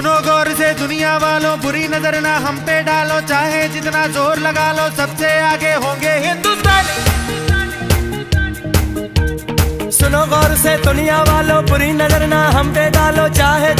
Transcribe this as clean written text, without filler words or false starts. सुनो गौर से दुनिया वालों, बुरी नजर ना हम पे डालो, चाहे जितना जोर लगा लो, सबसे आगे होंगे हिंदुस्तानी। सुनो गौर से दुनिया वालों, बुरी नजर ना हम पे डालो, चाहे